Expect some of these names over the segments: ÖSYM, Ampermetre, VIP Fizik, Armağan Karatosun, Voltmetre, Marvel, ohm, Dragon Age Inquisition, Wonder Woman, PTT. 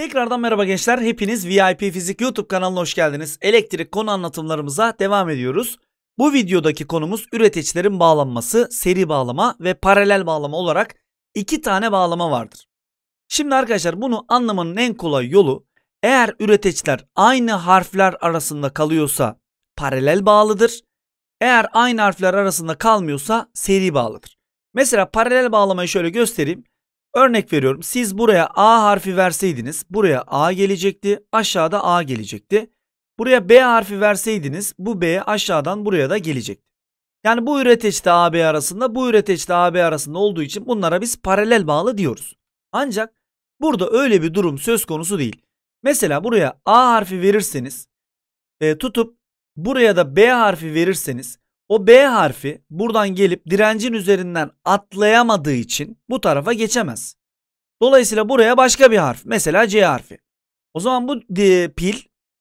Tekrardan merhaba gençler. Hepiniz VIP Fizik YouTube kanalına hoş geldiniz. Elektrik konu anlatımlarımıza devam ediyoruz. Bu videodaki konumuz üreteçlerin bağlanması, seri bağlama ve paralel bağlama olarak iki tane bağlama vardır. Şimdi arkadaşlar bunu anlamanın en kolay yolu, eğer üreteçler aynı harfler arasında kalıyorsa paralel bağlıdır. Eğer aynı harfler arasında kalmıyorsa seri bağlıdır. Mesela paralel bağlamayı şöyle göstereyim. Örnek veriyorum, siz buraya A harfi verseydiniz buraya A gelecekti, aşağıda A gelecekti. Buraya B harfi verseydiniz bu B aşağıdan buraya da gelecekti. Yani bu üreteçte AB arasında, bu üreteçte AB arasında olduğu için bunlara biz paralel bağlı diyoruz. Ancak burada öyle bir durum söz konusu değil. Mesela buraya A harfi verirseniz tutup buraya da B harfi verirseniz, o B harfi buradan gelip direncin üzerinden atlayamadığı için bu tarafa geçemez. Dolayısıyla buraya başka bir harf, mesela C harfi. O zaman bu pil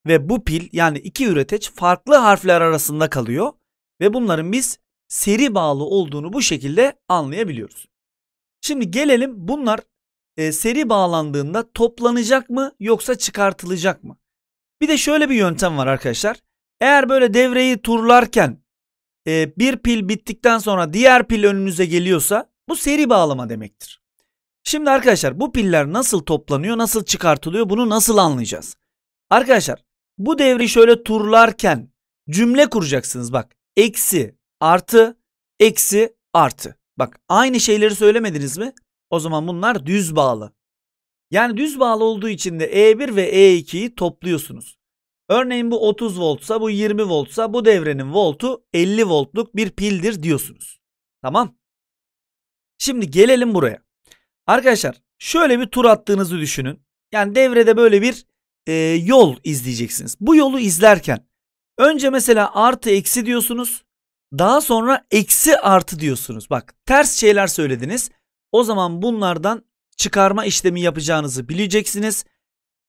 ve bu pil, yani iki üreteç farklı harfler arasında kalıyor ve bunların biz seri bağlı olduğunu bu şekilde anlayabiliyoruz. Şimdi gelelim, bunlar seri bağlandığında toplanacak mı yoksa çıkartılacak mı? Bir de şöyle bir yöntem var arkadaşlar. Eğer böyle devreyi turlarken bir pil bittikten sonra diğer pil önünüze geliyorsa bu seri bağlama demektir. Şimdi arkadaşlar bu piller nasıl toplanıyor, nasıl çıkartılıyor, bunu nasıl anlayacağız? Arkadaşlar bu devri şöyle turlarken cümle kuracaksınız. Bak, eksi, artı, eksi, artı. Bak, aynı şeyleri söylemediniz mi? O zaman bunlar düz bağlı. Yani düz bağlı olduğu için de E1 ve E2'yi topluyorsunuz. Örneğin bu 30 voltsa, bu 20 voltsa, bu devrenin voltu 50 voltluk bir pildir diyorsunuz. Tamam. Şimdi gelelim buraya. Arkadaşlar şöyle bir tur attığınızı düşünün. Yani devrede böyle bir yol izleyeceksiniz. Bu yolu izlerken önce mesela artı eksi diyorsunuz. Daha sonra eksi artı diyorsunuz. Bak, ters şeyler söylediniz. O zaman bunlardan çıkarma işlemi yapacağınızı bileceksiniz.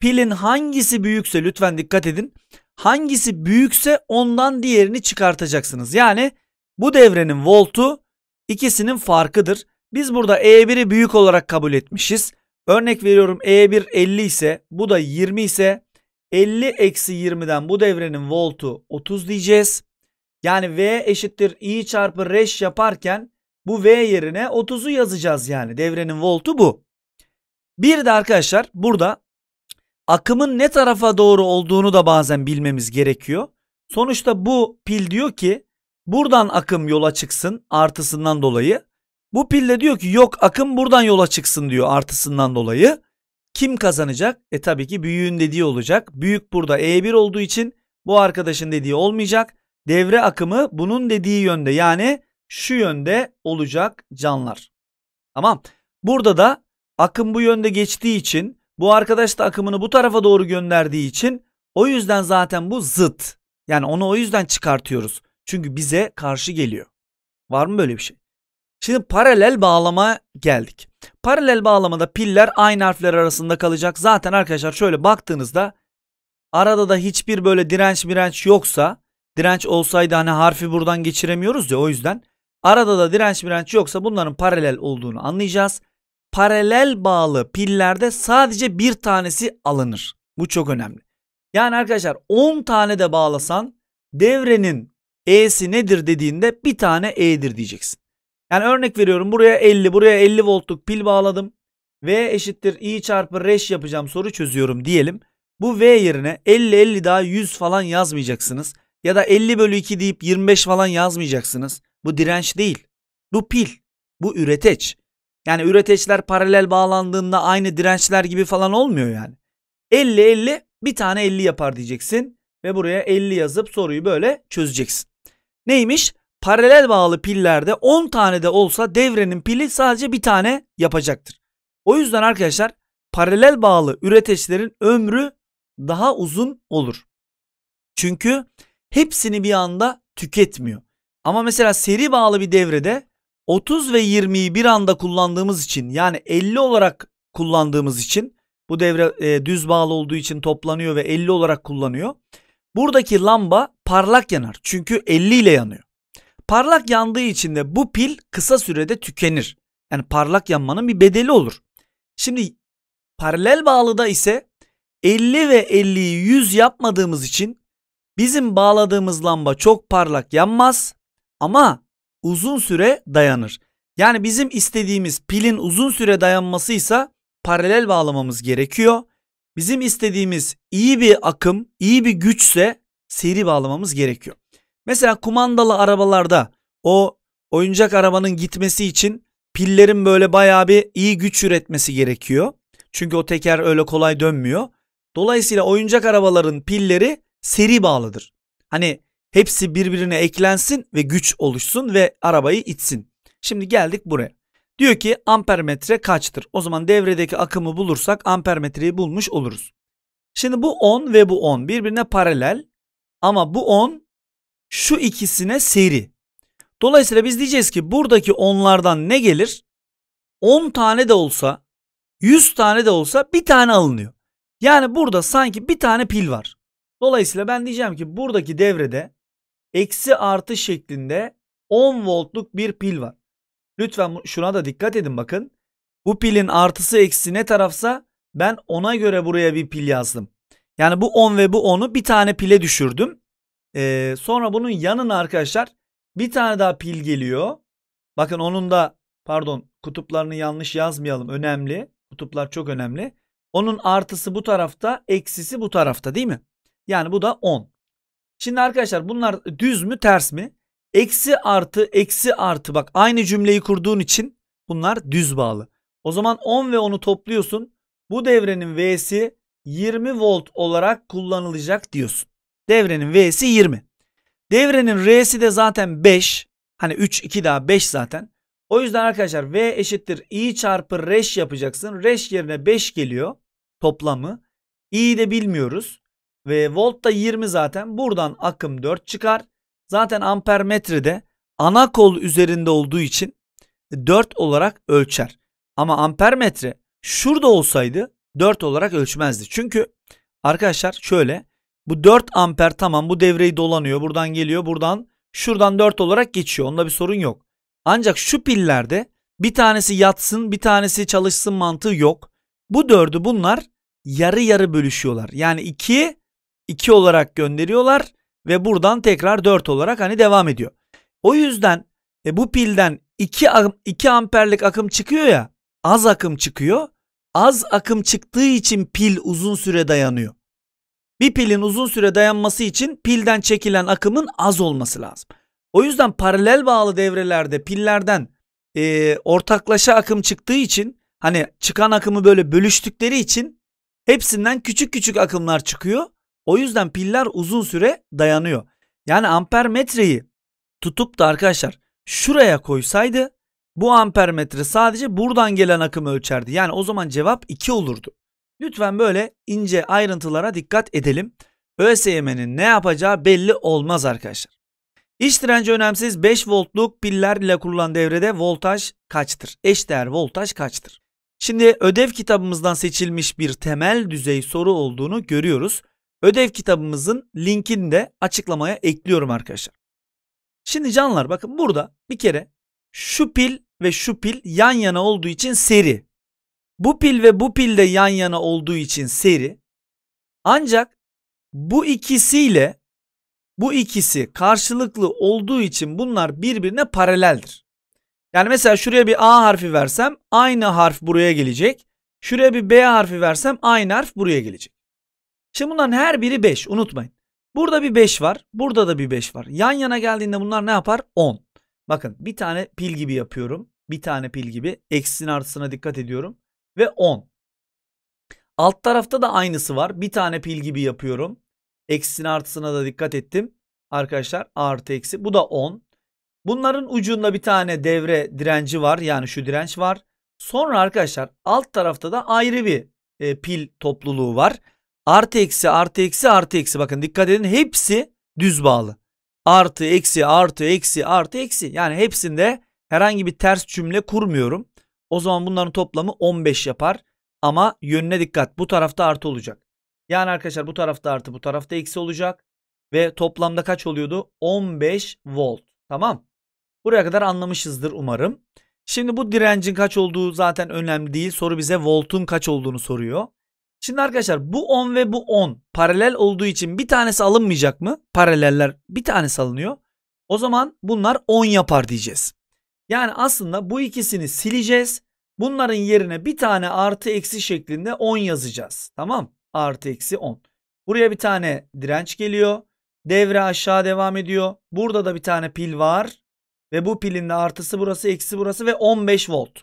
Pilin hangisi büyükse, lütfen dikkat edin, hangisi büyükse ondan diğerini çıkartacaksınız. Yani bu devrenin voltu ikisinin farkıdır. Biz burada E1'i büyük olarak kabul etmişiz. Örnek veriyorum, E1 50 ise bu da 20 ise 50-20'den bu devrenin voltu 30 diyeceğiz. Yani V eşittir I çarpı reş yaparken bu V yerine 30'u yazacağız, yani devrenin voltu bu. Bir de arkadaşlar burada akımın ne tarafa doğru olduğunu da bazen bilmemiz gerekiyor. Sonuçta bu pil diyor ki buradan akım yola çıksın, artısından dolayı. Bu pil de diyor ki yok, akım buradan yola çıksın diyor, artısından dolayı. Kim kazanacak? Tabii ki büyüğün dediği olacak. Büyük burada E1 olduğu için bu arkadaşın dediği olmayacak. Devre akımı bunun dediği yönde, yani şu yönde olacak canlar. Tamam. Burada da akım bu yönde geçtiği için, bu arkadaş da akımını bu tarafa doğru gönderdiği için, o yüzden zaten bu zıt. Yani onu o yüzden çıkartıyoruz. Çünkü bize karşı geliyor. Var mı böyle bir şey? Şimdi paralel bağlama geldik. Paralel bağlamada piller aynı harfler arasında kalacak. Zaten arkadaşlar şöyle baktığınızda arada da hiçbir böyle direnç yoksa, direnç olsaydı hani harfi buradan geçiremiyoruz ya, o yüzden arada da direnç yoksa bunların paralel olduğunu anlayacağız. Paralel bağlı pillerde sadece bir tanesi alınır. Bu çok önemli. Yani arkadaşlar 10 tane de bağlasan devrenin E'si nedir dediğinde bir tane E'dir diyeceksin. Yani örnek veriyorum, buraya 50, buraya 50 voltluk pil bağladım. V eşittir I çarpı reş yapacağım, soru çözüyorum diyelim. Bu V yerine 50 daha 100 falan yazmayacaksınız. Ya da 50/2 deyip 25 falan yazmayacaksınız. Bu direnç değil. Bu pil. Bu üreteç. Yani üreteçler paralel bağlandığında aynı dirençler gibi falan olmuyor yani. 50-50 bir tane 50 yapar diyeceksin ve buraya 50 yazıp soruyu böyle çözeceksin. Neymiş? Paralel bağlı pillerde 10 tane de olsa devrenin pili sadece bir tane yapacaktır. O yüzden arkadaşlar paralel bağlı üreteçlerin ömrü daha uzun olur. Çünkü hepsini bir anda tüketmiyor. Ama mesela seri bağlı bir devrede 30 ve 20'yi bir anda kullandığımız için, yani 50 olarak kullandığımız için, bu devre düz bağlı olduğu için toplanıyor ve 50 olarak kullanıyor. Buradaki lamba parlak yanar. Çünkü 50 ile yanıyor. Parlak yandığı için de bu pil kısa sürede tükenir. Yani parlak yanmanın bir bedeli olur. Şimdi paralel bağlıda ise 50 ve 50'yi 100 yapmadığımız için bizim bağladığımız lamba çok parlak yanmaz ama uzun süre dayanır. Yani bizim istediğimiz pilin uzun süre dayanmasıysa paralel bağlamamız gerekiyor. Bizim istediğimiz iyi bir akım, iyi bir güçse seri bağlamamız gerekiyor. Mesela kumandalı arabalarda o oyuncak arabanın gitmesi için pillerin böyle bayağı bir iyi güç üretmesi gerekiyor. Çünkü o teker öyle kolay dönmüyor. Dolayısıyla oyuncak arabaların pilleri seri bağlıdır. Hani hepsi birbirine eklensin ve güç oluşsun ve arabayı itsin. Şimdi geldik buraya. Diyor ki ampermetre kaçtır? O zaman devredeki akımı bulursak ampermetreyi bulmuş oluruz. Şimdi bu 10 ve bu 10 birbirine paralel ama bu 10 şu ikisine seri. Dolayısıyla biz diyeceğiz ki buradaki 10'lardan ne gelir? 10 tane de olsa, 100 tane de olsa bir tane alınıyor. Yani burada sanki bir tane pil var. Dolayısıyla ben diyeceğim ki buradaki devrede eksi artı şeklinde 10 voltluk bir pil var. Lütfen şuna da dikkat edin bakın. Bu pilin artısı eksi ne tarafsa ben ona göre buraya bir pil yazdım. Yani bu 10 ve bu 10'u bir tane pile düşürdüm. Sonra bunun yanına arkadaşlar bir tane daha pil geliyor. Bakın onun da pardon kutuplarını yanlış yazmayalım önemli. Kutuplar çok önemli. Onun artısı bu tarafta eksisi bu tarafta değil mi? Yani bu da 10. Şimdi arkadaşlar bunlar düz mü ters mi? Eksi artı eksi artı bak aynı cümleyi kurduğun için bunlar düz bağlı. O zaman 10 ve 10'u topluyorsun. Bu devrenin V'si 20 volt olarak kullanılacak diyorsun. Devrenin V'si 20. Devrenin R'si de zaten 5. Hani 3 2 daha 5 zaten. O yüzden arkadaşlar V eşittir I çarpı reş yapacaksın. Reş yerine 5 geliyor toplamı. I'yi de bilmiyoruz. Ve volt da 20 zaten. Buradan akım 4 çıkar. Zaten ampermetrede ana kol üzerinde olduğu için 4 olarak ölçer. Ama ampermetre şurada olsaydı 4 olarak ölçmezdi. Çünkü arkadaşlar şöyle bu 4 amper tamam bu devreyi dolanıyor. Buradan geliyor buradan şuradan 4 olarak geçiyor. Onda bir sorun yok. Ancak şu pillerde bir tanesi yatsın bir tanesi çalışsın mantığı yok. Bu 4'ü bunlar yarı yarı bölüşüyorlar. Yani 2 olarak gönderiyorlar. Ve buradan tekrar 4 olarak hani devam ediyor. O yüzden bu pilden 2 amperlik akım çıkıyor ya. Az akım çıkıyor. Az akım çıktığı için pil uzun süre dayanıyor. Bir pilin uzun süre dayanması için pilden çekilen akımın az olması lazım. O yüzden paralel bağlı devrelerde pillerden ortaklaşa akım çıktığı için hani çıkan akımı böyle bölüştükleri için hepsinden küçük küçük akımlar çıkıyor. O yüzden piller uzun süre dayanıyor. Yani ampermetreyi tutup da arkadaşlar şuraya koysaydı bu ampermetre sadece buradan gelen akımı ölçerdi. Yani o zaman cevap 2 olurdu. Lütfen böyle ince ayrıntılara dikkat edelim. ÖSYM'nin ne yapacağı belli olmaz arkadaşlar. İç direnci önemsiz 5 voltluk piller ile kurulan devrede voltaj kaçtır? Eşdeğer voltaj kaçtır? Şimdi ödev kitabımızdan seçilmiş bir temel düzey soru olduğunu görüyoruz. Ödev kitabımızın linkini de açıklamaya ekliyorum arkadaşlar. Şimdi canlar bakın burada bir kere şu pil ve şu pil yan yana olduğu için seri. Bu pil ve bu pil de yan yana olduğu için seri. Ancak bu ikisiyle bu ikisi karşılıklı olduğu için bunlar birbirine paraleldir. Yani mesela şuraya bir A harfi versem aynı harf buraya gelecek. Şuraya bir B harfi versem aynı harf buraya gelecek. Şimdi bunların her biri 5 unutmayın. Burada bir 5 var. Burada da bir 5 var. Yan yana geldiğinde bunlar ne yapar? 10. Bakın bir tane pil gibi yapıyorum. Bir tane pil gibi. Eksin artısına dikkat ediyorum. Ve 10. Alt tarafta da aynısı var. Bir tane pil gibi yapıyorum. Eksin artısına da dikkat ettim. Arkadaşlar artı eksi. Bu da 10. Bunların ucunda bir tane devre direnci var. Yani şu direnç var. Sonra arkadaşlar alt tarafta da ayrı bir pil topluluğu var. Artı eksi artı eksi artı eksi bakın dikkat edin hepsi düz bağlı. Artı eksi artı eksi artı eksi yani hepsinde herhangi bir ters cümle kurmuyorum. O zaman bunların toplamı 15 yapar ama yönüne dikkat bu tarafta artı olacak. Yani arkadaşlar bu tarafta artı bu tarafta eksi olacak ve toplamda kaç oluyordu? 15 volt tamam. Buraya kadar anlamışızdır umarım. Şimdi bu direncin kaç olduğu zaten önemli değil soru bize voltun kaç olduğunu soruyor. Şimdi arkadaşlar bu 10 ve bu 10 paralel olduğu için bir tanesi alınmayacak mı? Paraleller bir tanesi alınıyor. O zaman bunlar 10 yapar diyeceğiz. Yani aslında bu ikisini sileceğiz. Bunların yerine bir tane artı eksi şeklinde 10 yazacağız. Tamam? Artı eksi 10. Buraya bir tane direnç geliyor. Devre aşağı devam ediyor. Burada da bir tane pil var. Ve bu pilin de artısı burası, eksi burası ve 15 volt.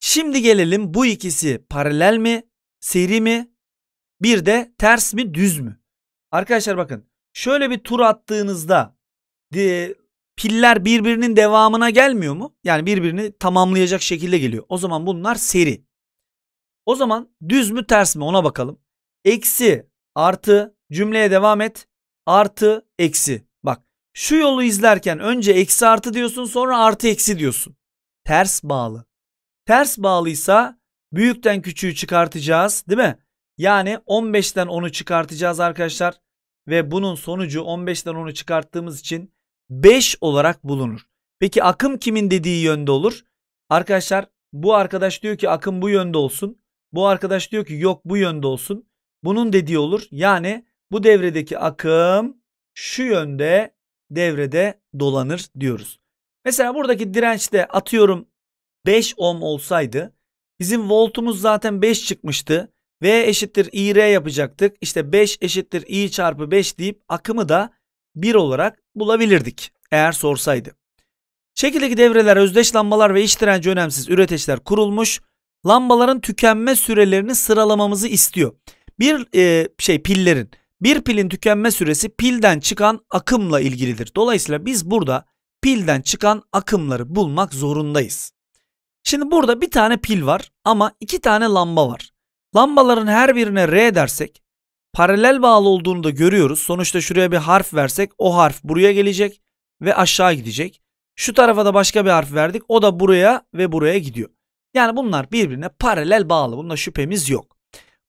Şimdi gelelim bu ikisi paralel mi? Seri mi? Bir de ters mi? Düz mü? Arkadaşlar bakın. Şöyle bir tur attığınızda piller birbirinin devamına gelmiyor mu? Yani birbirini tamamlayacak şekilde geliyor. O zaman bunlar seri. O zaman düz mü ters mi ona bakalım. Eksi artı cümleye devam et. Artı eksi. Bak şu yolu izlerken önce eksi artı diyorsun sonra artı eksi diyorsun. Ters bağlı. Ters bağlıysa büyükten küçüğü çıkartacağız değil mi? Yani 15'ten 10'u çıkartacağız arkadaşlar. Ve bunun sonucu 15'ten 10'u çıkarttığımız için 5 olarak bulunur. Peki akım kimin dediği yönde olur? Arkadaşlar bu arkadaş diyor ki akım bu yönde olsun. Bu arkadaş diyor ki yok bu yönde olsun. Bunun dediği olur. Yani bu devredeki akım şu yönde devrede dolanır diyoruz. Mesela buradaki dirençte atıyorum 5 ohm olsaydı bizim voltumuz zaten 5 çıkmıştı. V eşittir IR yapacaktık. İşte 5 eşittir I çarpı 5 deyip akımı da 1 olarak bulabilirdik eğer sorsaydı. Şekildeki devreler, özdeş lambalar ve iç direnci önemsiz üreteçler kurulmuş. Lambaların tükenme sürelerini sıralamamızı istiyor. Bir pilin tükenme süresi pilden çıkan akımla ilgilidir. Dolayısıyla biz burada pilden çıkan akımları bulmak zorundayız. Şimdi burada bir tane pil var ama iki tane lamba var. Lambaların her birine R dersek paralel bağlı olduğunu da görüyoruz. Sonuçta şuraya bir harf versek o harf buraya gelecek ve aşağı gidecek. Şu tarafa da başka bir harf verdik. O da buraya ve buraya gidiyor. Yani bunlar birbirine paralel bağlı. Bunda şüphemiz yok.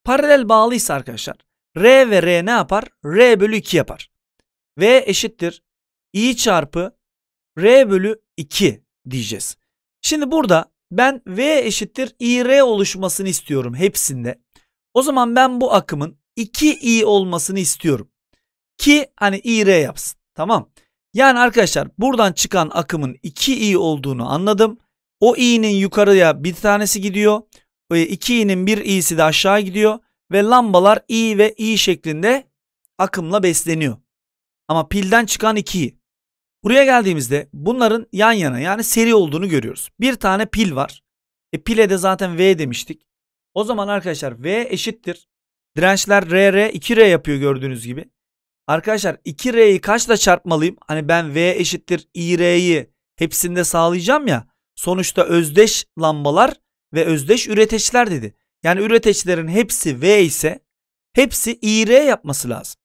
Paralel bağlıysa arkadaşlar R ve R ne yapar? R bölü 2 yapar. V eşittir I çarpı R bölü 2 diyeceğiz. Şimdi burada ben V eşittir IR oluşmasını istiyorum hepsinde. O zaman ben bu akımın 2I olmasını istiyorum. Ki hani IR yapsın. Tamam. Yani arkadaşlar buradan çıkan akımın 2I olduğunu anladım. O I'nin yukarıya bir tanesi gidiyor. 2i'nin bir i'si de aşağı gidiyor. Ve lambalar I ve I şeklinde akımla besleniyor. Ama pilden çıkan 2i. Buraya geldiğimizde bunların yan yana yani seri olduğunu görüyoruz. Bir tane pil var. Pile de zaten V demiştik. O zaman arkadaşlar V eşittir. Dirençler RR 2R yapıyor gördüğünüz gibi. Arkadaşlar 2R'yi kaçla çarpmalıyım? Hani ben V eşittir IR'yi hepsinde sağlayacağım ya. Sonuçta özdeş lambalar ve özdeş üreteçler dedi. Yani üreteçlerin hepsi V ise hepsi IR yapması lazım.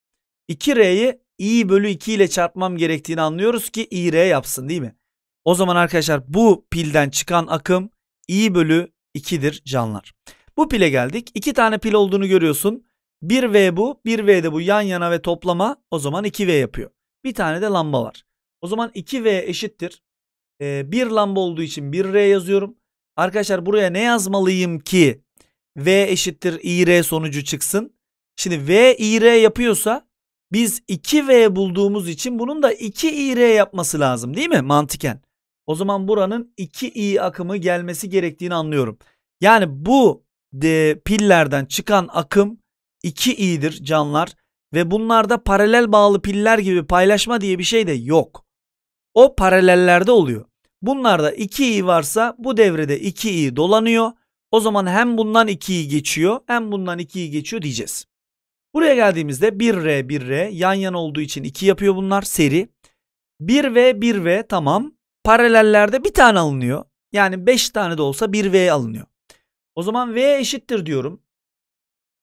2R'yi I bölü 2 ile çarpmam gerektiğini anlıyoruz ki IR yapsın değil mi? O zaman arkadaşlar bu pilden çıkan akım I bölü 2'dir canlar. Bu pile geldik. İki tane pil olduğunu görüyorsun. 1V bu, 1V de bu yan yana ve toplama o zaman 2V yapıyor. Bir tane de lamba var. O zaman 2V eşittir. Bir lamba olduğu için 1R yazıyorum. Arkadaşlar buraya ne yazmalıyım ki V eşittir IR sonucu çıksın? Şimdi V IR yapıyorsa biz 2V bulduğumuz için bunun da 2IR yapması lazım değil mi mantıken? O zaman buranın 2I akımı gelmesi gerektiğini anlıyorum. Yani bu pillerden çıkan akım 2i'dir canlar. Ve bunlarda paralel bağlı piller gibi paylaşma diye bir şey de yok. O paralellerde oluyor. Bunlarda 2i varsa bu devrede 2i dolanıyor. O zaman hem bundan 2i geçiyor hem bundan 2i geçiyor diyeceğiz. Buraya geldiğimizde 1R 1R yan yana olduğu için 2 yapıyor bunlar seri. 1V 1V tamam. Paralellerde bir tane alınıyor. Yani 5 tane de olsa 1V alınıyor. O zaman V eşittir diyorum.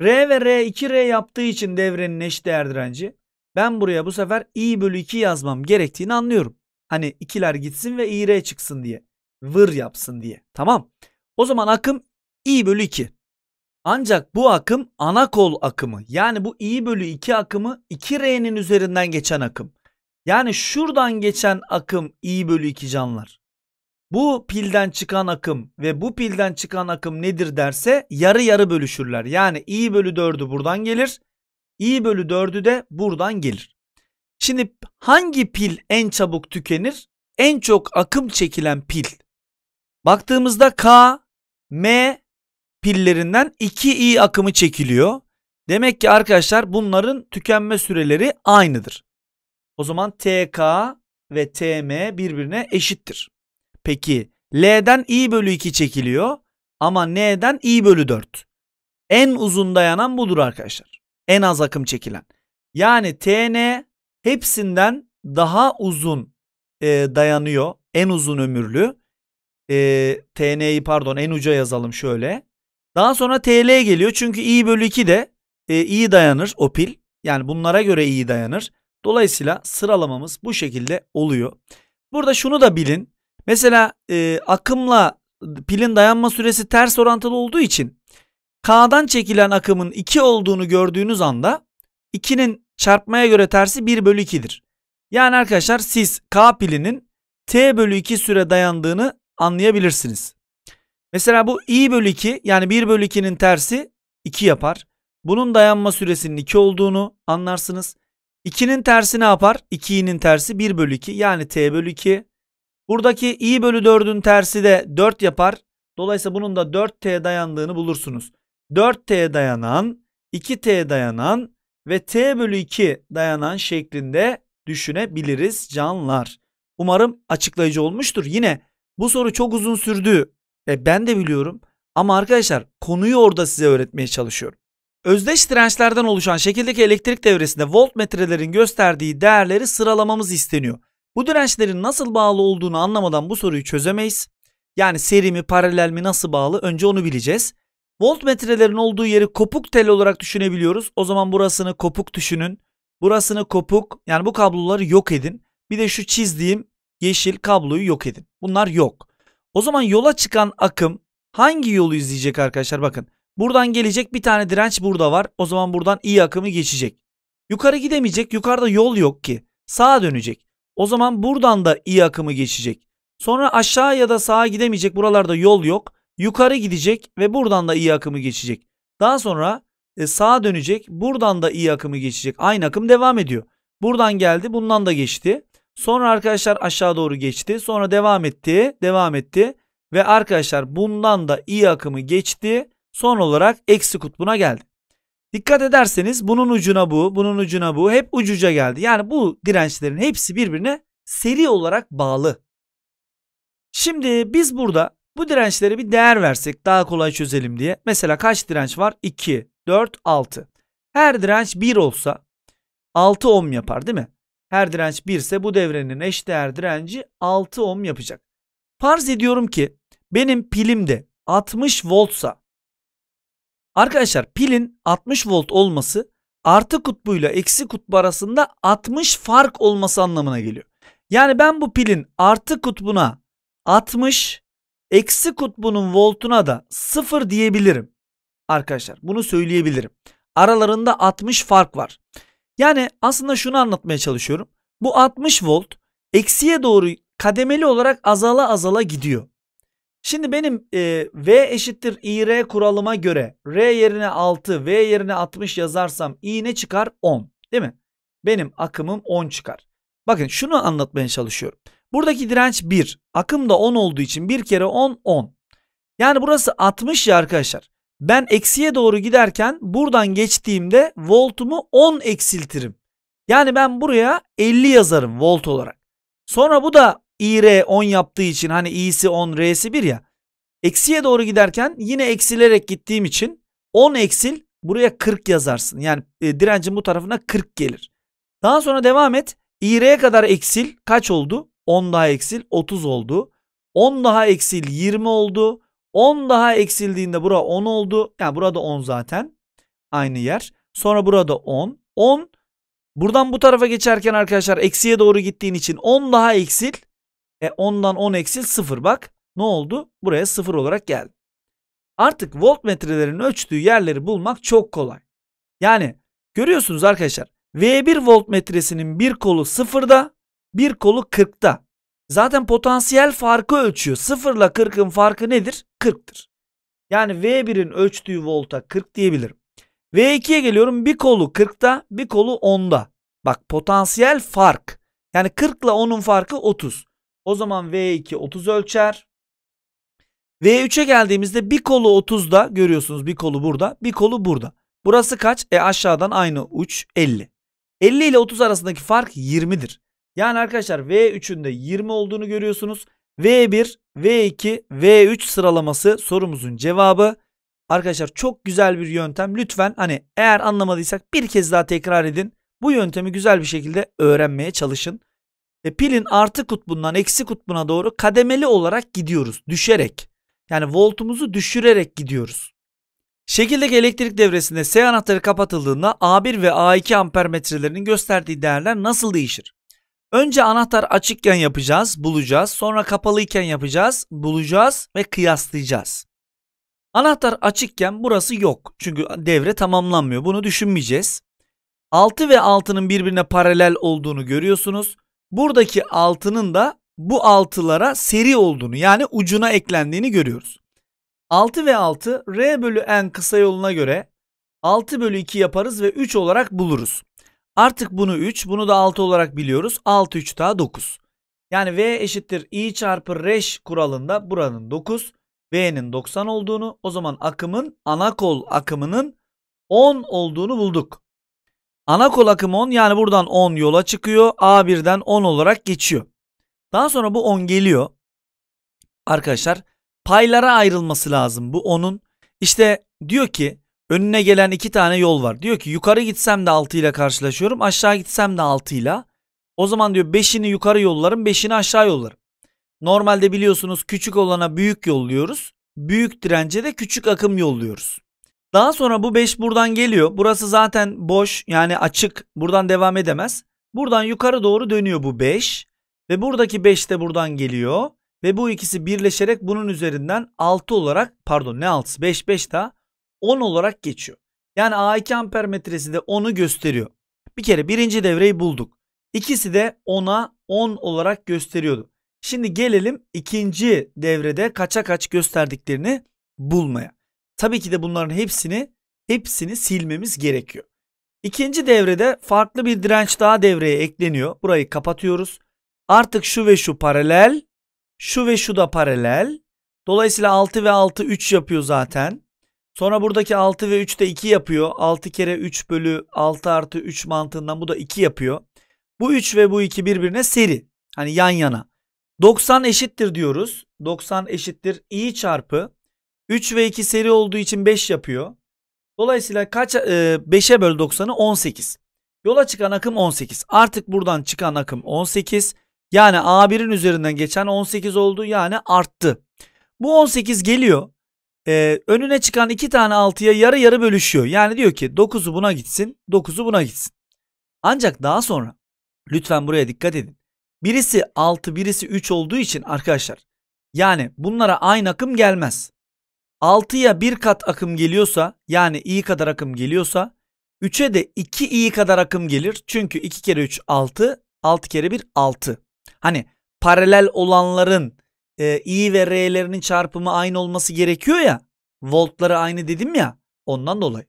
R ve R 2R yaptığı için devrenin eşdeğer direnci. Ben buraya bu sefer I bölü 2 yazmam gerektiğini anlıyorum. Hani ikiler gitsin ve IR çıksın diye. Vır yapsın diye. Tamam. O zaman akım I bölü 2. Ancak bu akım ana kol akımı. Yani bu I bölü 2 akımı 2R'nin üzerinden geçen akım. Yani şuradan geçen akım I bölü 2 canlar. bu pilden çıkan akım ve bu pilden çıkan akım nedir derse yarı yarı bölüşürler. Yani I bölü 4'ü buradan gelir. I bölü 4'ü de buradan gelir. Şimdi hangi pil en çabuk tükenir? En çok akım çekilen pil. Baktığımızda K, M pillerinden 2i akımı çekiliyor. Demek ki arkadaşlar bunların tükenme süreleri aynıdır. O zaman TK ve TM birbirine eşittir. Peki L'den i bölü 2 çekiliyor ama N'den i bölü 4. En uzun dayanan budur arkadaşlar. En az akım çekilen. Yani TN hepsinden daha uzun dayanıyor. En uzun ömürlü. TN'yi pardon en uca yazalım şöyle. Daha sonra TL geliyor çünkü i bölü 2 de iyi dayanır o pil. Yani bunlara göre iyi dayanır. Dolayısıyla sıralamamız bu şekilde oluyor. Burada şunu da bilin. Mesela akımla pilin dayanma süresi ters orantılı olduğu için K'dan çekilen akımın 2 olduğunu gördüğünüz anda 2'nin çarpmaya göre tersi 1 bölü 2'dir. Yani arkadaşlar siz K pilinin T bölü 2 süre dayandığını anlayabilirsiniz. Mesela bu I bölü 2 yani 1 bölü 2'nin tersi 2 yapar. Bunun dayanma süresinin 2 olduğunu anlarsınız. 2'nin tersi ne yapar? 2i'nin tersi 1 bölü 2 yani t bölü 2. Buradaki i bölü 4'ün tersi de 4 yapar. Dolayısıyla bunun da 4t dayandığını bulursunuz. 4t dayanan, 2t dayanan ve t bölü 2 dayanan şeklinde düşünebiliriz canlar. Umarım açıklayıcı olmuştur. Yine bu soru çok uzun sürdü. Ben de biliyorum ama arkadaşlar konuyu orada size öğretmeye çalışıyorum. Özdeş dirençlerden oluşan şekildeki elektrik devresinde voltmetrelerin gösterdiği değerleri sıralamamız isteniyor. Bu dirençlerin nasıl bağlı olduğunu anlamadan bu soruyu çözemeyiz. Yani seri mi, paralel mi, nasıl bağlı önce onu bileceğiz. Voltmetrelerin olduğu yeri kopuk tel olarak düşünebiliyoruz. O zaman burasını kopuk düşünün. Burasını kopuk, yani bu kabloları yok edin. Bir de şu çizdiğim yeşil kabloyu yok edin. Bunlar yok. O zaman yola çıkan akım hangi yolu izleyecek arkadaşlar? Bakın. Buradan gelecek bir tane direnç burada var. O zaman buradan i akımı geçecek. Yukarı gidemeyecek. Yukarıda yol yok ki. Sağa dönecek. O zaman buradan da i akımı geçecek. Sonra aşağı ya da sağa gidemeyecek. Buralarda yol yok. Yukarı gidecek ve buradan da i akımı geçecek. Daha sonra sağa dönecek. Buradan da i akımı geçecek. Aynı akım devam ediyor. Buradan geldi. Bundan da geçti. Sonra arkadaşlar aşağı doğru geçti. Sonra devam etti. Devam etti. Ve arkadaşlar bundan da i akımı geçti. Son olarak eksi kutbuna geldi. Dikkat ederseniz bunun ucuna bu, bunun ucuna bu hep ucuca geldi. Yani bu dirençlerin hepsi birbirine seri olarak bağlı. Şimdi biz burada bu dirençlere bir değer versek daha kolay çözelim diye. Mesela kaç direnç var? 2, 4, 6. Her direnç 1 olsa 6 ohm yapar değil mi? Her direnç 1 ise bu devrenin eşdeğer direnci 6 ohm yapacak. Farz ediyorum ki benim pilim de 60 voltsa arkadaşlar pilin 60 volt olması artı kutbuyla eksi kutbu arasında 60 fark olması anlamına geliyor. Yani ben bu pilin artı kutbuna 60, eksi kutbunun voltuna da 0 diyebilirim. Arkadaşlar bunu söyleyebilirim. Aralarında 60 fark var. Yani aslında şunu anlatmaya çalışıyorum. Bu 60 volt eksiye doğru kademeli olarak azala azala gidiyor. Şimdi benim V eşittir IR kuralıma göre R yerine 6, V yerine 60 yazarsam I ne çıkar? 10 değil mi? Benim akımım 10 çıkar. Bakın şunu anlatmaya çalışıyorum. Buradaki direnç 1. Akım da 10 olduğu için 1 kere 10, 10. Yani burası 60 ya arkadaşlar. Ben eksiye doğru giderken buradan geçtiğimde voltumu 10 eksiltirim. Yani ben buraya 50 yazarım volt olarak. Sonra bu da IR 10 yaptığı için hani i'si 10 r'si 1 ya. Eksiye doğru giderken yine eksilerek gittiğim için 10 eksil buraya 40 yazarsın. Yani direncin bu tarafına 40 gelir. Daha sonra devam et. IR'ye kadar eksil kaç oldu? 10 daha eksil 30 oldu. 10 daha eksil 20 oldu. 10 daha eksildiğinde bura 10 oldu. Yani burada 10 zaten. Aynı yer. Sonra burada 10. 10. Buradan bu tarafa geçerken arkadaşlar eksiye doğru gittiğin için 10 daha eksil. 10'dan 10 eksil 0 bak. Ne oldu? Buraya 0 olarak geldi. Artık voltmetrelerin ölçtüğü yerleri bulmak çok kolay. Yani görüyorsunuz arkadaşlar. V1 voltmetresinin bir kolu 0'da, bir kolu 40'da. Zaten potansiyel farkı ölçüyor. 0 ile 40'ın farkı nedir? 40'tır. Yani V1'in ölçtüğü volta 40 diyebilirim. V2'ye geliyorum. Bir kolu 40'ta, bir kolu 10'da. Bak potansiyel fark. Yani 40 ile 10'un farkı 30. O zaman V2 30 ölçer. V3'e geldiğimizde bir kolu 30'da görüyorsunuz. Bir kolu burada, bir kolu burada. Burası kaç? Aşağıdan aynı uç 50. 50 ile 30 arasındaki fark 20'dir. Yani arkadaşlar V3'ün de 20 olduğunu görüyorsunuz. V1, V2, V3 sıralaması sorumuzun cevabı. Arkadaşlar çok güzel bir yöntem. Lütfen hani eğer anlamadıysak bir kez daha tekrar edin. Bu yöntemi güzel bir şekilde öğrenmeye çalışın. Pilin artı kutbundan eksi kutbuna doğru kademeli olarak gidiyoruz. Düşerek. Yani voltumuzu düşürerek gidiyoruz. Şekildeki elektrik devresinde S anahtarı kapatıldığında A1 ve A2 ampermetrelerinin gösterdiği değerler nasıl değişir? Önce anahtar açıkken yapacağız, bulacağız. Sonra kapalıyken yapacağız, bulacağız ve kıyaslayacağız. Anahtar açıkken burası yok. Çünkü devre tamamlanmıyor. Bunu düşünmeyeceğiz. 6 ve 6'nın birbirine paralel olduğunu görüyorsunuz. Buradaki 6'nın da bu 6'lara seri olduğunu yani ucuna eklendiğini görüyoruz. 6 ve 6 R bölü N kısa yoluna göre 6 bölü 2 yaparız ve 3 olarak buluruz. Artık bunu 3, bunu da 6 olarak biliyoruz. 6, 3 daha 9. Yani V eşittir I çarpı Reş kuralında buranın 9, V'nin 90 olduğunu, o zaman akımın, ana kol akımının 10 olduğunu bulduk. Ana kol akımı 10, yani buradan 10 yola çıkıyor. A1'den 10 olarak geçiyor. Daha sonra bu 10 geliyor. Arkadaşlar paylara ayrılması lazım bu 10'un. İşte diyor ki önüne gelen 2 tane yol var. Diyor ki yukarı gitsem de 6 ile karşılaşıyorum. Aşağı gitsem de 6 ile. O zaman diyor 5'ini yukarı yollarım, 5'ini aşağı yollarım. Normalde biliyorsunuz küçük olana büyük yolluyoruz. Büyük dirence de küçük akım yolluyoruz. Daha sonra bu 5 buradan geliyor. Burası zaten boş yani açık. Buradan devam edemez. Buradan yukarı doğru dönüyor bu 5. Ve buradaki 5 de buradan geliyor. Ve bu ikisi birleşerek bunun üzerinden 6 olarak pardon ne 6'sı 5 5 daha 10 olarak geçiyor. Yani A2 ampermetresi de 10'u gösteriyor. Bir kere birinci devreyi bulduk. İkisi de 10'a 10 olarak gösteriyordu. Şimdi gelelim ikinci devrede kaça kaç gösterdiklerini bulmaya. Tabii ki de bunların hepsini silmemiz gerekiyor. İkinci devrede farklı bir direnç daha devreye ekleniyor. Burayı kapatıyoruz. Artık şu ve şu paralel. Şu ve şu da paralel. Dolayısıyla 6 ve 6 3 yapıyor zaten. Sonra buradaki 6 ve 3 de 2 yapıyor. 6 kere 3 bölü 6 artı 3 mantığından bu da 2 yapıyor. Bu 3 ve bu 2 birbirine seri. Hani yan yana. 90 eşittir diyoruz. 90 eşittir i çarpı. 3 ve 2 seri olduğu için 5 yapıyor. Dolayısıyla kaç 5'e böl 90'ı 18. Yola çıkan akım 18. Artık buradan çıkan akım 18. Yani A1'in üzerinden geçen 18 oldu. Yani arttı. Bu 18 geliyor. Önüne çıkan 2 tane 6'ya yarı yarı bölüşüyor. Yani diyor ki 9'u buna gitsin, 9'u buna gitsin. Ancak daha sonra lütfen buraya dikkat edin. Birisi 6, birisi 3 olduğu için arkadaşlar yani bunlara aynı akım gelmez. 6'ya 1 kat akım geliyorsa yani i kadar akım geliyorsa 3'e de 2i kadar akım gelir. Çünkü 2 kere 3 6, 6 kere 1 6. Hani paralel olanların i ve r'lerinin çarpımı aynı olması gerekiyor ya. Voltları aynı dedim ya ondan dolayı.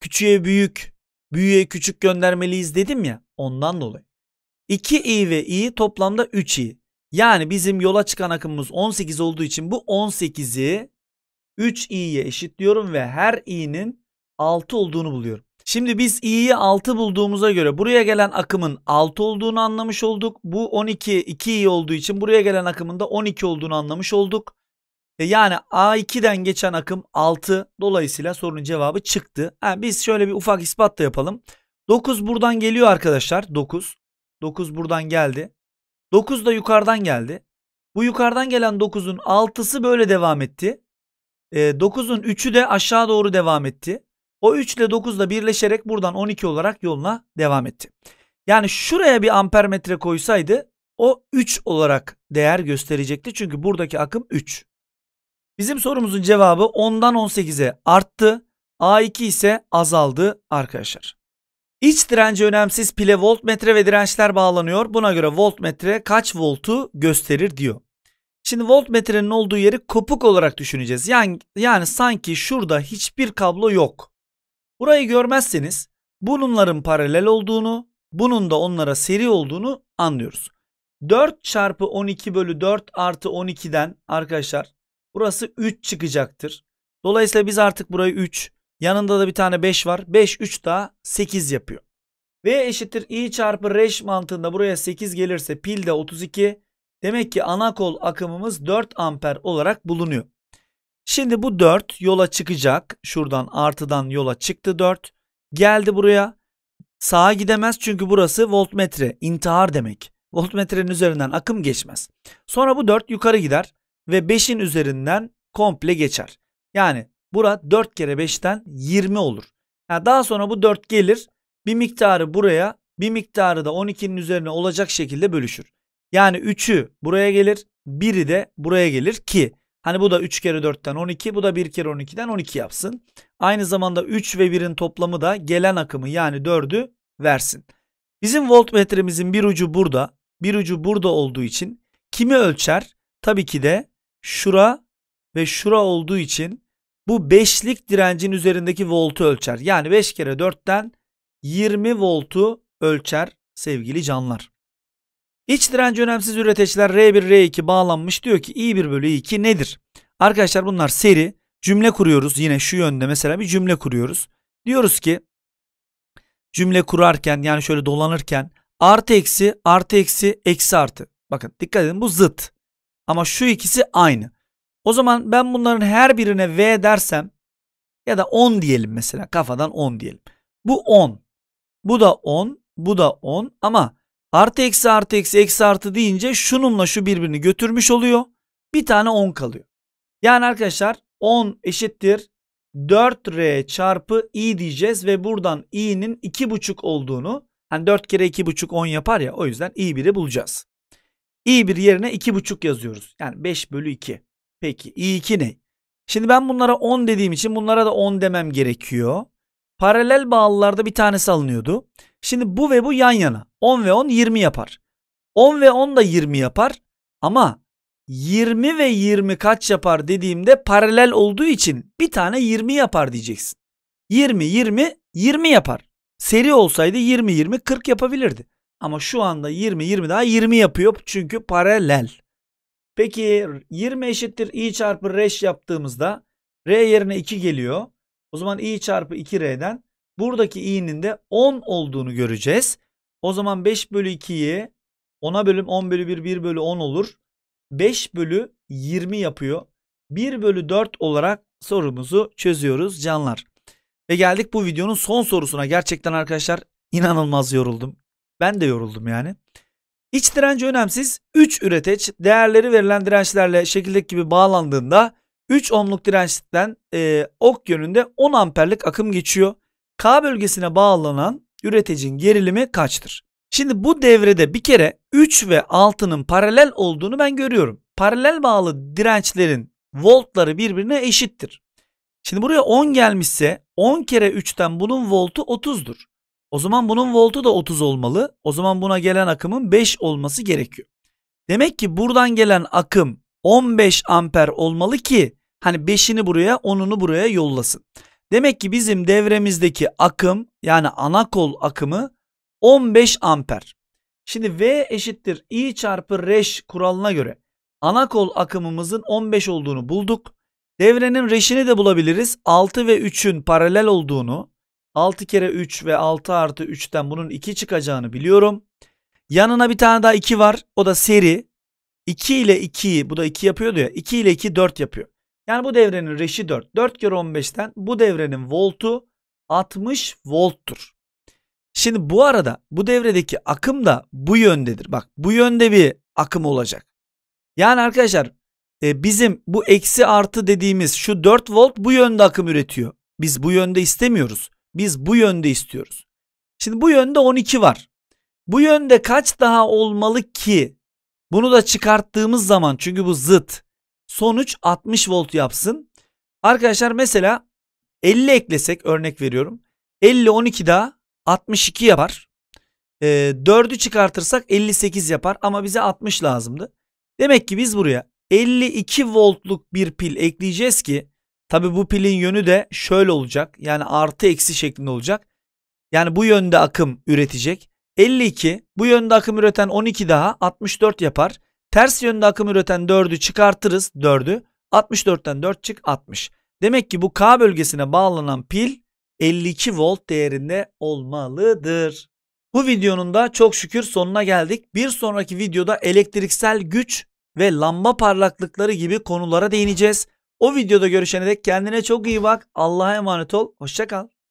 Küçüğe büyük, büyüğe küçük göndermeliyiz dedim ya ondan dolayı. 2i ve i toplamda 3i. Yani bizim yola çıkan akımımız 18 olduğu için bu 18'i 3i'ye eşitliyorum ve her i'nin 6 olduğunu buluyorum. Şimdi biz i'yi 6 bulduğumuza göre buraya gelen akımın 6 olduğunu anlamış olduk. Bu 12 2i olduğu için buraya gelen akımın da 12 olduğunu anlamış olduk. Yani A2'den geçen akım 6. Dolayısıyla sorunun cevabı çıktı. Biz şöyle bir ufak ispat da yapalım. 9 buradan geliyor arkadaşlar. 9 buradan geldi. 9 da yukarıdan geldi. Bu yukarıdan gelen 9'un 6'sı böyle devam etti. 9'un 3'ü de aşağı doğru devam etti. O 3 ile 9 ile birleşerek buradan 12 olarak yoluna devam etti. Yani şuraya bir ampermetre koysaydı o 3 olarak değer gösterecekti. Çünkü buradaki akım 3. Bizim sorumuzun cevabı 10'dan 18'e arttı. A2 ise azaldı arkadaşlar. İç direnci önemsiz pile voltmetre ve dirençler bağlanıyor. Buna göre voltmetre kaç voltu gösterir diyor. Şimdi voltmetrenin olduğu yeri kopuk olarak düşüneceğiz. Yani sanki şurada hiçbir kablo yok. Burayı görmezseniz bunların paralel olduğunu, bunun da onlara seri olduğunu anlıyoruz. 4 çarpı 12 bölü 4 artı 12'den arkadaşlar burası 3 çıkacaktır. Dolayısıyla biz artık burayı 3, yanında da bir tane 5 var. 5, 3 daha 8 yapıyor. V eşittir I çarpı reş mantığında buraya 8 gelirse pil de 32. Demek ki ana kol akımımız 4 amper olarak bulunuyor. Şimdi bu 4 yola çıkacak. Şuradan artıdan yola çıktı 4. Geldi buraya. Sağa gidemez çünkü burası voltmetre. İntihar demek. Voltmetrenin üzerinden akım geçmez. Sonra bu 4 yukarı gider ve 5'in üzerinden komple geçer. Yani bura 4 kere 5'ten 20 olur. Yani daha sonra bu 4 gelir. Bir miktarı buraya, bir miktarı da 12'nin üzerine olacak şekilde bölüşür. Yani 3'ü buraya gelir, 1'i de buraya gelir ki hani bu da 3 kere 4'ten 12, bu da 1 kere 12'den 12 yapsın. Aynı zamanda 3 ve 1'in toplamı da gelen akımı yani 4'ü versin. Bizim voltmetremizin bir ucu burada, bir ucu burada olduğu için kimi ölçer? Tabii ki de şura ve şura olduğu için bu 5'lik direncin üzerindeki voltu ölçer. Yani 5 kere 4'ten 20 voltu ölçer sevgili canlar. İç direnci önemsiz üreteçler R1, R2 bağlanmış. Diyor ki I1 bölü I2 nedir? Arkadaşlar bunlar seri. Cümle kuruyoruz. Yine şu yönde mesela bir cümle kuruyoruz. Diyoruz ki cümle kurarken yani şöyle dolanırken artı eksi, artı eksi, eksi artı. Bakın dikkat edin bu zıt. Ama şu ikisi aynı. O zaman ben bunların her birine V dersem ya da 10 diyelim mesela kafadan 10 diyelim. Bu 10. Bu da 10. Bu da 10 ama... Artı eksi artı eksi eksi artı deyince şununla şu birbirini götürmüş oluyor. Bir tane 10 kalıyor. Yani arkadaşlar 10 eşittir 4R çarpı i diyeceğiz ve buradan i'nin 2,5 olduğunu hani 4 kere 2,5 10 yapar ya o yüzden i1'i bulacağız. i1 yerine 2,5 yazıyoruz. Yani 5 bölü 2. Peki i2 ne? Şimdi ben bunlara 10 dediğim için bunlara da 10 demem gerekiyor. Paralel bağlılarda bir tanesi alınıyordu. Şimdi bu ve bu yan yana. 10 ve 10 20 yapar. 10 ve 10 da 20 yapar. Ama 20 ve 20 kaç yapar dediğimde paralel olduğu için bir tane 20 yapar diyeceksin. 20, 20, 20 yapar. Seri olsaydı 20, 20, 40 yapabilirdi. Ama şu anda 20, 20 daha 20 yapıyor. Çünkü paralel. Peki 20 eşittir i çarpı reş yaptığımızda r yerine 2 geliyor. O zaman i çarpı 2r'den buradaki i'nin de 10 olduğunu göreceğiz. O zaman 5 bölü 2'yi 10'a bölüm 10 bölü 1, 1 bölü 10 olur. 5 bölü 20 yapıyor. 1 bölü 4 olarak sorumuzu çözüyoruz canlar. Ve geldik bu videonun son sorusuna. Gerçekten arkadaşlar inanılmaz yoruldum. Ben de yoruldum yani. İç direnci önemsiz. 3 üreteç değerleri verilen dirençlerle şekildeki gibi bağlandığında 3 ohmluk dirençten ok yönünde 10 amperlik akım geçiyor. K bölgesine bağlanan üretecin gerilimi kaçtır? Şimdi bu devrede bir kere 3 ve 6'nın paralel olduğunu ben görüyorum. Paralel bağlı dirençlerin voltları birbirine eşittir. Şimdi buraya 10 gelmişse 10 kere 3'ten bunun voltu 30'dur. O zaman bunun voltu da 30 olmalı. O zaman buna gelen akımın 5 olması gerekiyor. Demek ki buradan gelen akım 15 amper olmalı ki hani 5'ini buraya 10'unu buraya yollasın. Demek ki bizim devremizdeki akım yani ana kol akımı 15 amper. Şimdi V eşittir I çarpı reş kuralına göre ana kol akımımızın 15 olduğunu bulduk. Devrenin reşini de bulabiliriz. 6 ve 3'ün paralel olduğunu 6 kere 3 ve 6 artı 3'ten bunun 2 çıkacağını biliyorum. Yanına bir tane daha 2 var. O da seri. 2 ile 2'yi bu da 2 yapıyordu ya. 2 ile 2 4 yapıyor. Yani bu devrenin reşi 4. 4 kere 15'ten bu devrenin voltu 60 volttur. Şimdi bu arada bu devredeki akım da bu yöndedir. Bak bu yönde bir akım olacak. Yani arkadaşlar bizim bu eksi artı dediğimiz şu 4 volt bu yönde akım üretiyor. Biz bu yönde istemiyoruz. Biz bu yönde istiyoruz. Şimdi bu yönde 12 var. Bu yönde kaç daha olmalı ki? Bunu da çıkarttığımız zaman çünkü bu zıt. Sonuç 60 volt yapsın. Arkadaşlar mesela 50 eklesek örnek veriyorum. 50 12 daha 62 yapar. 4'ü çıkartırsak 58 yapar. Ama bize 60 lazımdı. Demek ki biz buraya 52 voltluk bir pil ekleyeceğiz ki, tabi bu pilin yönü de şöyle olacak. Yani artı eksi şeklinde olacak. Yani bu yönde akım üretecek. 52, bu yönde akım üreten 12 daha 64 yapar. Ters yönde akım üreten 4'ü çıkartırız. 4'ü 64'ten 4 çık 60. Demek ki bu K bölgesine bağlanan pil 52 volt değerinde olmalıdır. Bu videonun da çok şükür sonuna geldik. Bir sonraki videoda elektriksel güç ve lamba parlaklıkları gibi konulara değineceğiz. O videoda görüşene dek kendine çok iyi bak. Allah'a emanet ol. Hoşça kal.